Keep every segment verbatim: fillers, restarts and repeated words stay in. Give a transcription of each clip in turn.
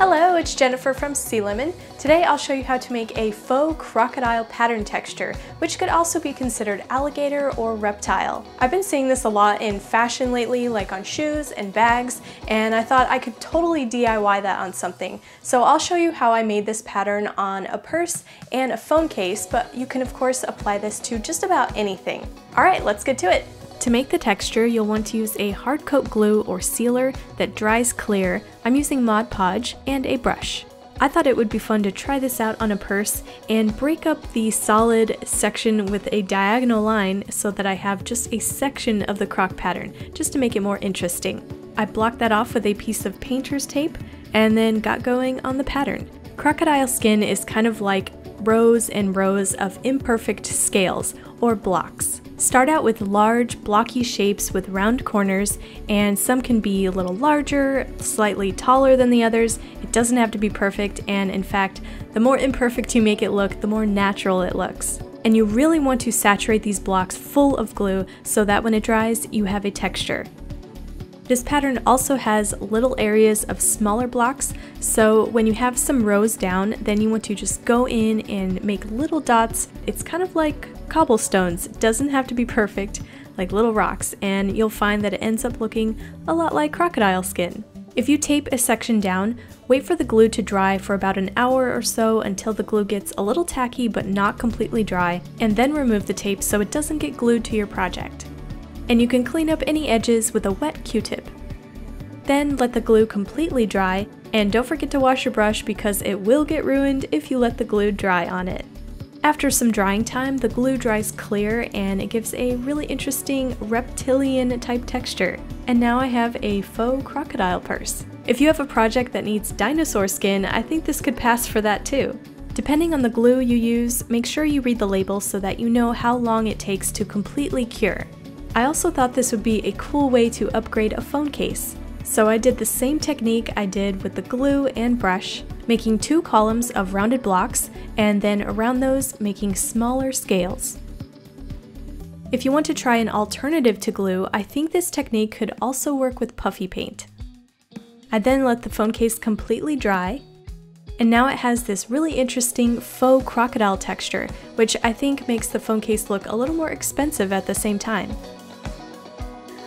Hello, it's Jennifer from Sea Lemon. Today I'll show you how to make a faux crocodile pattern texture, which could also be considered alligator or reptile. I've been seeing this a lot in fashion lately, like on shoes and bags, and I thought I could totally D I Y that on something. So I'll show you how I made this pattern on a purse and a phone case, but you can of course apply this to just about anything. All right, let's get to it. To make the texture, you'll want to use a hard coat glue or sealer that dries clear. I'm using Mod Podge and a brush. I thought it would be fun to try this out on a purse and break up the solid section with a diagonal line so that I have just a section of the croc pattern, just to make it more interesting. I blocked that off with a piece of painter's tape and then got going on the pattern. Crocodile skin is kind of like rows and rows of imperfect scales or blocks. Start out with large, blocky shapes with round corners, and some can be a little larger, slightly taller than the others. It doesn't have to be perfect, and in fact, the more imperfect you make it look, the more natural it looks. And you really want to saturate these blocks full of glue so that when it dries, you have a texture. This pattern also has little areas of smaller blocks, so when you have some rows down, then you want to just go in and make little dots. It's kind of like cobblestones. It doesn't have to be perfect, like little rocks, and you'll find that it ends up looking a lot like crocodile skin. If you tape a section down, wait for the glue to dry for about an hour or so until the glue gets a little tacky but not completely dry, and then remove the tape so it doesn't get glued to your project. And you can clean up any edges with a wet Q-tip. Then let the glue completely dry, and don't forget to wash your brush because it will get ruined if you let the glue dry on it. After some drying time, the glue dries clear and it gives a really interesting reptilian type texture. And now I have a faux crocodile purse. If you have a project that needs dinosaur skin, I think this could pass for that too. Depending on the glue you use, make sure you read the label so that you know how long it takes to completely cure. I also thought this would be a cool way to upgrade a phone case. So I did the same technique I did with the glue and brush, making two columns of rounded blocks, and then around those making smaller scales. If you want to try an alternative to glue, I think this technique could also work with puffy paint. I then let the phone case completely dry, and now it has this really interesting faux crocodile texture, which I think makes the phone case look a little more expensive at the same time.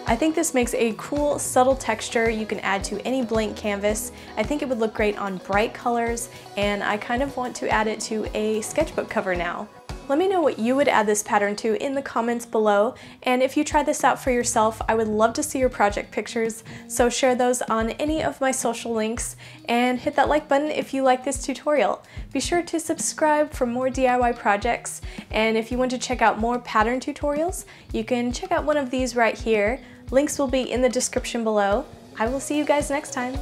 I think this makes a cool, subtle texture you can add to any blank canvas. I think it would look great on bright colors, and I kind of want to add it to a sketchbook cover now. Let me know what you would add this pattern to in the comments below, and if you try this out for yourself, I would love to see your project pictures, so share those on any of my social links, and hit that like button if you like this tutorial. Be sure to subscribe for more D I Y projects, and if you want to check out more pattern tutorials, you can check out one of these right here. Links will be in the description below. I will see you guys next time.